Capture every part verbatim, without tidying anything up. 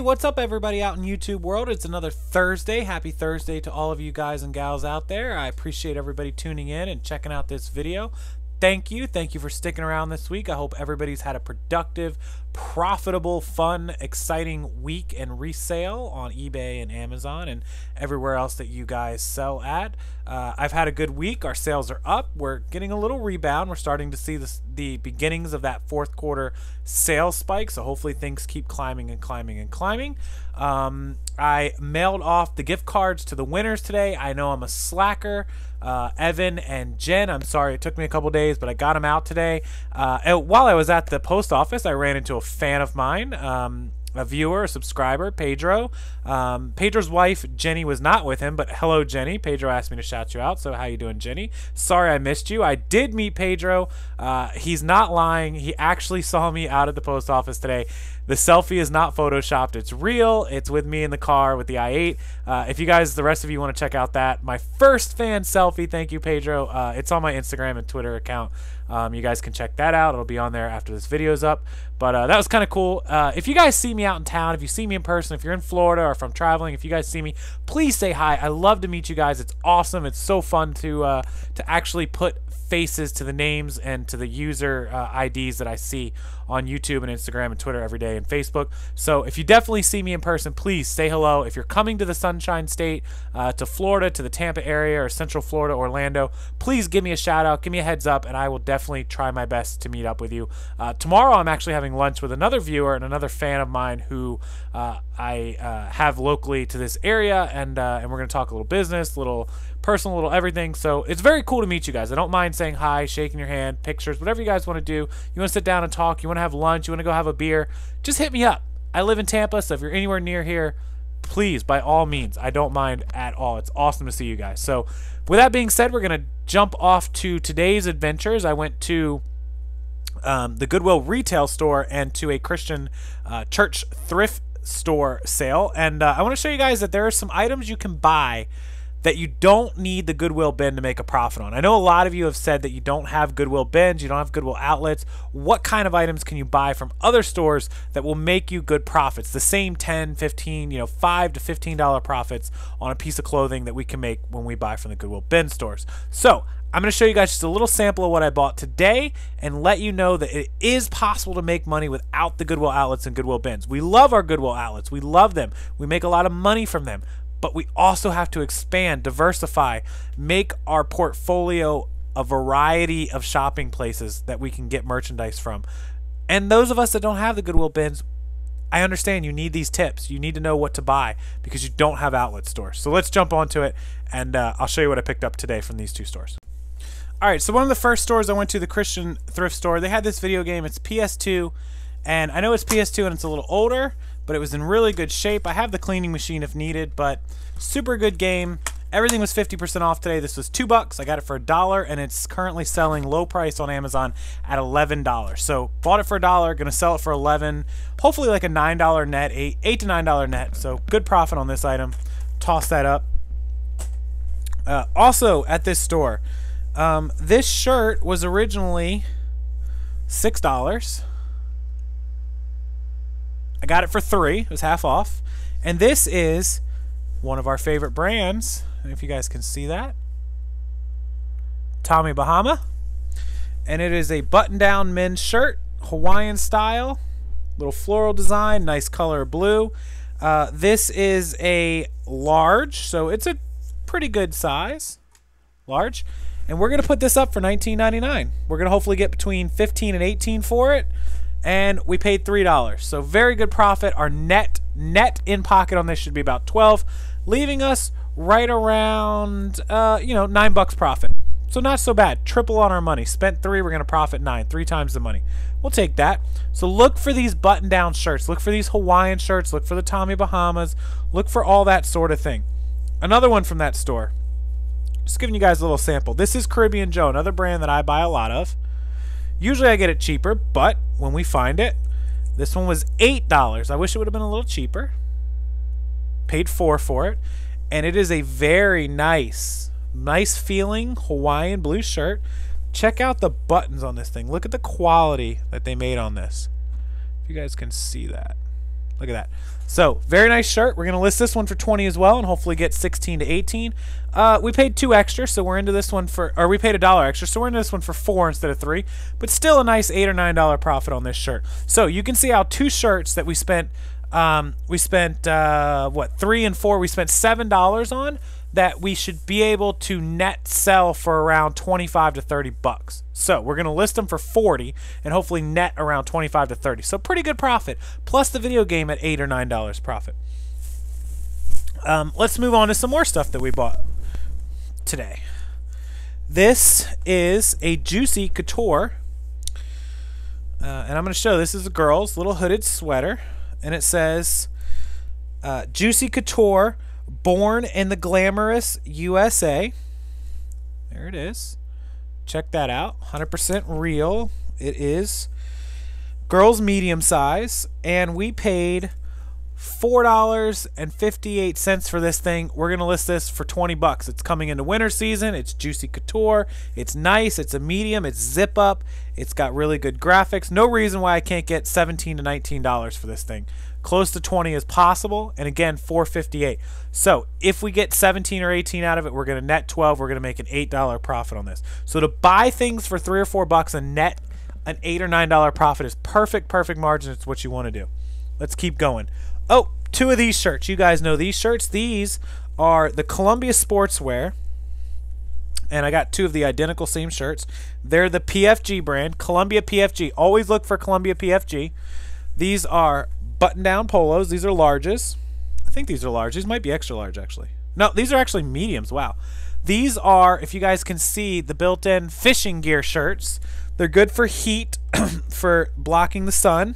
Hey, what's up everybody out in YouTube world? It's another Thursday. Happy Thursday to all of you guys and gals out there. I appreciate everybody tuning in and checking out this video. Thank you. Thank you for sticking around this week. I hope everybody's had a productive, profitable, fun, exciting week and resale on eBay and Amazon and everywhere else that you guys sell at. Uh, I've had a good week. Our sales are up. We're getting a little rebound. We're starting to see this, the beginnings of that fourth quarter sales spike. So hopefully things keep climbing and climbing and climbing. Um, I mailed off the gift cards to the winners today. I know I'm a slacker. Uh, Evan and Jen, I'm sorry it took me a couple days, but I got them out today. Uh, and while I was at the post office, I ran into a fan of mine, um, a viewer, a subscriber, Pedro. Um, Pedro's wife, Jenny, was not with him, but hello, Jenny. Pedro asked me to shout you out, so how you doing, Jenny? Sorry I missed you. I did meet Pedro. Uh, he's not lying. He actually saw me out at the post office today. The selfie is not photoshopped. It's real. It's with me in the car with the i eight. Uh, if you guys, the rest of you, want to check out that, my first fan selfie, thank you, Pedro. Uh, it's on my Instagram and Twitter account. Um, you guys can check that out. It'll be on there after this video's up. But uh, that was kind of cool. Uh, if you guys see me out in town, if you see me in person, if you're in Florida or if I'm traveling, if you guys see me, please say hi. I love to meet you guys. It's awesome. It's so fun to uh, to actually put faces to the names and to the user uh, I Ds that I see on YouTube and Instagram and Twitter every day and Facebook. So if you definitely see me in person, please say hello. If you're coming to the Sunshine State, uh, to Florida, to the Tampa area or Central Florida, Orlando, please give me a shout out, give me a heads up, and I will definitely try my best to meet up with you. Uh, tomorrow I'm actually having lunch with another viewer and another fan of mine who uh, I uh, have locally to this area, and uh, and we're gonna talk a little business, little personal, little everything. So it's very cool to meet you guys. I don't mind saying hi, shaking your hand, pictures, whatever you guys want to do. You want to sit down and talk, you want to have lunch, you want to go have a beer, just hit me up. I live in Tampa, so if you're anywhere near here, please, by all means, I don't mind at all. It's awesome to see you guys. So with that being said, we're going to jump off to today's adventures. I went to um, the Goodwill retail store and to a Christian uh, church thrift store sale, and uh, I want to show you guys that there are some items you can buy that you don't need the Goodwill bin to make a profit on. I know a lot of you have said that you don't have Goodwill bins, you don't have Goodwill outlets. What kind of items can you buy from other stores that will make you good profits? The same ten, fifteen, you know, five to fifteen dollar profits on a piece of clothing that we can make when we buy from the Goodwill bin stores. So I'm going to show you guys just a little sample of what I bought today and let you know that it is possible to make money without the Goodwill outlets and Goodwill bins. We love our Goodwill outlets. We love them. We make a lot of money from them. But we also have to expand, diversify, make our portfolio a variety of shopping places that we can get merchandise from. And those of us that don't have the Goodwill bins, I understand you need these tips. You need to know what to buy because you don't have outlet stores. So let's jump onto it, and uh, I'll show you what I picked up today from these two stores. All right, so one of the first stores I went to, the Christian thrift store, they had this video game. It's P S two, and I know it's P S two and it's a little older, but it was in really good shape. I have the cleaning machine if needed, but super good game. Everything was fifty percent off today. This was two bucks. I got it for a dollar, and it's currently selling low price on Amazon at eleven dollars. So bought it for a dollar, gonna sell it for eleven. Hopefully like a nine dollar net, eight, eight to nine dollar net. So good profit on this item. Toss that up. Uh, also at this store, um, this shirt was originally six dollars. I got it for three. It was half off. And this is one of our favorite brands. I don't know if you guys can see that. Tommy Bahama. And it is a button-down men's shirt, Hawaiian style, little floral design, nice color blue. Uh, this is a large, so it's a pretty good size, large. And we're going to put this up for nineteen ninety-nine. We're going to hopefully get between fifteen and eighteen for it. And we paid three dollars, so very good profit. Our net net in pocket on this should be about twelve, leaving us right around uh, you know, nine bucks profit. So not so bad. Triple on our money. Spent three, we're gonna profit nine. Three times the money. We'll take that. So look for these button-down shirts. Look for these Hawaiian shirts. Look for the Tommy Bahamas. Look for all that sort of thing. Another one from that store. Just giving you guys a little sample. This is Caribbean Joe, another brand that I buy a lot of. Usually I get it cheaper, but when we find it, this one was eight dollars. I wish it would have been a little cheaper. Paid four for it. And it is a very nice, nice feeling Hawaiian blue shirt. Check out the buttons on this thing. Look at the quality that they made on this. If you guys can see that. Look at that. So very nice shirt. We're going to list this one for twenty as well, and hopefully get sixteen to eighteen. Uh, we paid two extra, so we're into this one for, or we paid a dollar extra, so we're into this one for four instead of three. But still a nice eight or nine dollar profit on this shirt. So you can see how two shirts that we spent, um, we spent uh, what three and four, we spent seven dollars on, that we should be able to net sell for around twenty-five to thirty bucks. So we're going to list them for forty and hopefully net around twenty-five to thirty. So pretty good profit, plus the video game at eight or nine dollars profit. Um, let's move on to some more stuff that we bought today. This is a Juicy Couture. Uh, and I'm going to show, this is a girl's little hooded sweater. And it says uh, Juicy Couture, born in the glamorous U S A. There it is. Check that out. one hundred percent real. It is girls medium size, and we paid four dollars and fifty-eight cents for this thing. We're gonna list this for twenty bucks. It's coming into winter season. It's Juicy Couture. It's nice. It's a medium. It's zip up. It's got really good graphics. No reason why I can't get seventeen to nineteen dollars for this thing. Close to twenty as possible, and again, four fifty-eight. So if we get seventeen or eighteen out of it, we're going to net twelve. We're going to make an eight dollar profit on this. So to buy things for three or four bucks and net an eight or nine dollar profit is perfect, perfect margin. It's what you want to do. Let's keep going. Oh, two of these shirts. You guys know these shirts. These are the Columbia Sportswear, and I got two of the identical same shirts. They're the P F G brand, Columbia P F G. Always look for Columbia P F G. These are button-down polos. These are larges. I think these are large. These might be extra large, actually. No, these are actually mediums. Wow. These are, if you guys can see, the built-in fishing gear shirts. They're good for heat, for blocking the sun.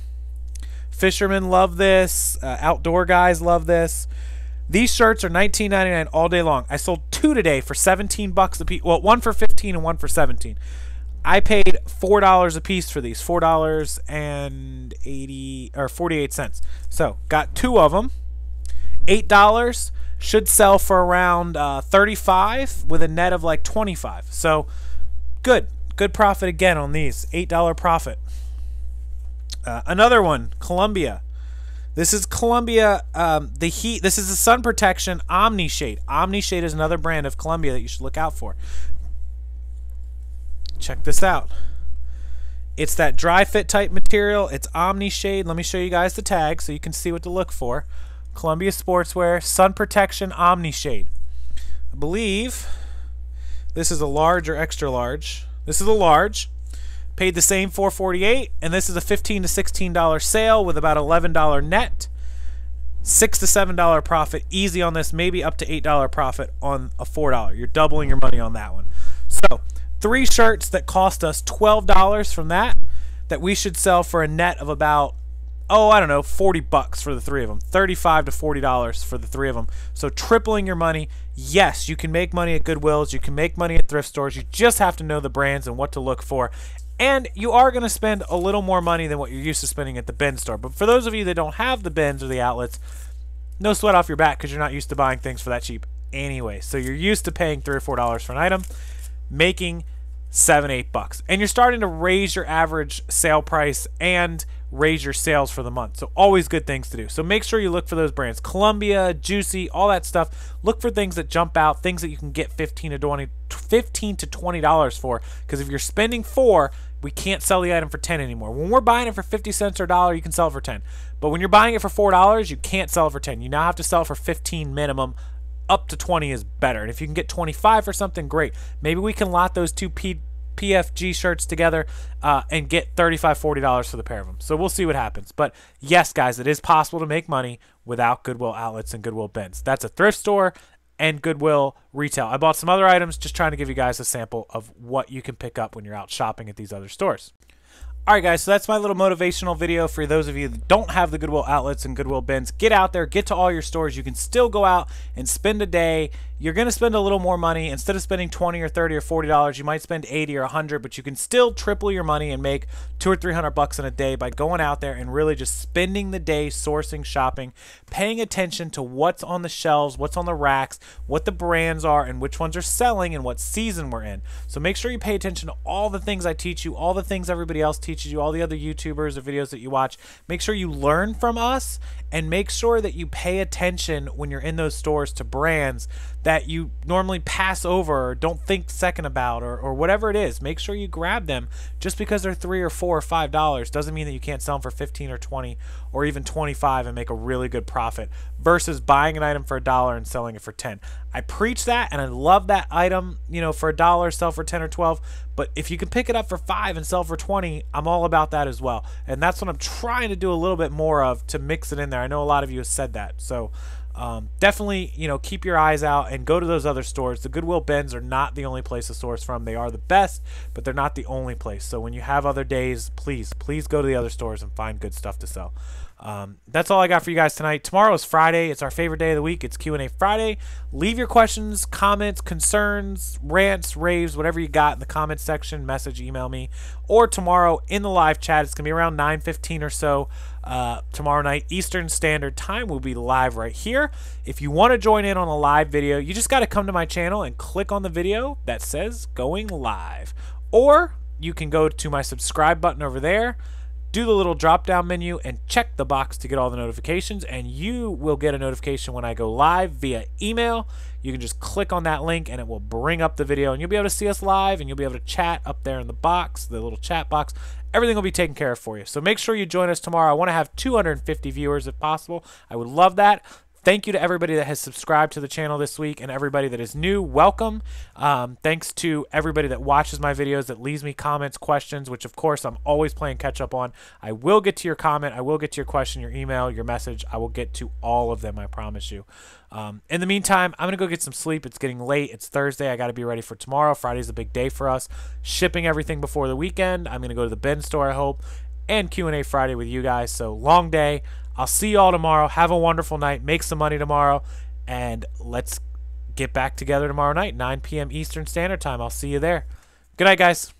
Fishermen love this. Uh, outdoor guys love this. These shirts are nineteen ninety-nine all day long. I sold two today for seventeen bucks a piece. Well, one for fifteen and one for seventeen. I paid four dollars a piece for these, four dollars and eighty or forty-eight cents. So got two of them. Eight dollars should sell for around uh, thirty-five with a net of like twenty-five. So good, good profit again on these. Eight dollar profit. Uh, another one, Columbia. This is Columbia. Um, the heat. This is the sun protection OmniShade. OmniShade is another brand of Columbia that you should look out for. Check this out. It's that dry fit type material. It's OmniShade. Let me show you guys the tag so you can see what to look for. Columbia Sportswear, sun protection, OmniShade. I believe this is a large or extra large. This is a large. Paid the same four forty-eight, and this is a fifteen to sixteen dollar sale with about eleven dollar net. six to seven dollar profit easy on this, maybe up to eight dollar profit on a four dollar. You're doubling your money on that one. So three shirts that cost us twelve dollars from that, that we should sell for a net of about, oh, I don't know, forty bucks for the three of them, thirty-five to forty dollars for the three of them. So tripling your money. Yes, you can make money at Goodwills. You can make money at thrift stores. You just have to know the brands and what to look for. And you are going to spend a little more money than what you're used to spending at the bin store. But for those of you that don't have the bins or the outlets, no sweat off your back, because you're not used to buying things for that cheap anyway. So you're used to paying three or four dollars for an item, making seven, eight bucks. And you're starting to raise your average sale price and raise your sales for the month. So always good things to do. So make sure you look for those brands. Columbia, Juicy, all that stuff. Look for things that jump out, things that you can get fifteen to twenty dollars fifteen to twenty dollars for. Because if you're spending four, we can't sell the item for ten anymore. When we're buying it for fifty cents or a dollar, you can sell it for ten. But when you're buying it for four dollars, you can't sell it for ten. You now have to sell for fifteen minimum. Up to twenty is better. And if you can get twenty-five for something, great. Maybe we can lot those two P PFG shirts together uh, and get thirty-five, forty dollars for the pair of them. So we'll see what happens. But yes, guys, it is possible to make money without Goodwill outlets and Goodwill bins. That's a thrift store and Goodwill retail. I bought some other items, just trying to give you guys a sample of what you can pick up when you're out shopping at these other stores. Alright guys, so that's my little motivational video for those of you that don't have the Goodwill outlets and Goodwill bins. Get out there, get to all your stores. You can still go out and spend a day. You're going to spend a little more money. Instead of spending twenty or thirty or forty dollars, you might spend eighty or a hundred, but you can still triple your money and make two or three hundred bucks in a day by going out there and really just spending the day sourcing, shopping, paying attention to what's on the shelves, what's on the racks, what the brands are, and which ones are selling and what season we're in. So make sure you pay attention to all the things I teach you, all the things everybody else teaches teaches you all the other YouTubers or videos that you watch. Make sure you learn from us, and make sure that you pay attention when you're in those stores to brands that you normally pass over or don't think second about, or, or whatever it is. Make sure you grab them. Just because they're three or four or five dollars doesn't mean that you can't sell them for fifteen or twenty or even twenty-five and make a really good profit versus buying an item for a dollar and selling it for ten. I preach that, and I love that item, you know, for a dollar, sell for ten or twelve. But if you can pick it up for five and sell for twenty, I'm all about that as well. And that's what I'm trying to do a little bit more of, to mix it in there. I know a lot of you have said that. So Um, definitely, you know, keep your eyes out and go to those other stores. The Goodwill bins are not the only place to source from. They are the best, but they're not the only place. So when you have other days, please, please go to the other stores and find good stuff to sell. Um, that's all I got for you guys tonight. Tomorrow is Friday. It's our favorite day of the week. It's Q and A Friday. Leave your questions, comments, concerns, rants, raves, whatever you got in the comments section. Message, email me. Or tomorrow in the live chat, it's going to be around nine fifteen or so. Uh, tomorrow night, Eastern Standard Time, we'll be live right here. If you want to join in on a live video, you just got to come to my channel and click on the video that says going live. Or you can go to my subscribe button over there, do the little drop-down menu, and check the box to get all the notifications, and you will get a notification when I go live via email. You can just click on that link, and it will bring up the video, and you'll be able to see us live, and you'll be able to chat up there in the box, the little chat box. Everything will be taken care of for you. So make sure you join us tomorrow. I want to have two hundred fifty viewers if possible. I would love that. Thank you to everybody that has subscribed to the channel this week, and everybody that is new, welcome. Um, thanks to everybody that watches my videos, that leaves me comments, questions, which of course I'm always playing catch up on. I will get to your comment. I will get to your question, your email, your message. I will get to all of them, I promise you. Um, in the meantime, I'm going to go get some sleep. It's getting late. It's Thursday. I got to be ready for tomorrow. Friday's a big day for us. Shipping everything before the weekend. I'm going to go to the bin store, I hope, and Q and A Friday with you guys. So long day. I'll see you all tomorrow. Have a wonderful night. Make some money tomorrow. And let's get back together tomorrow night, nine p m Eastern Standard Time. I'll see you there. Good night, guys.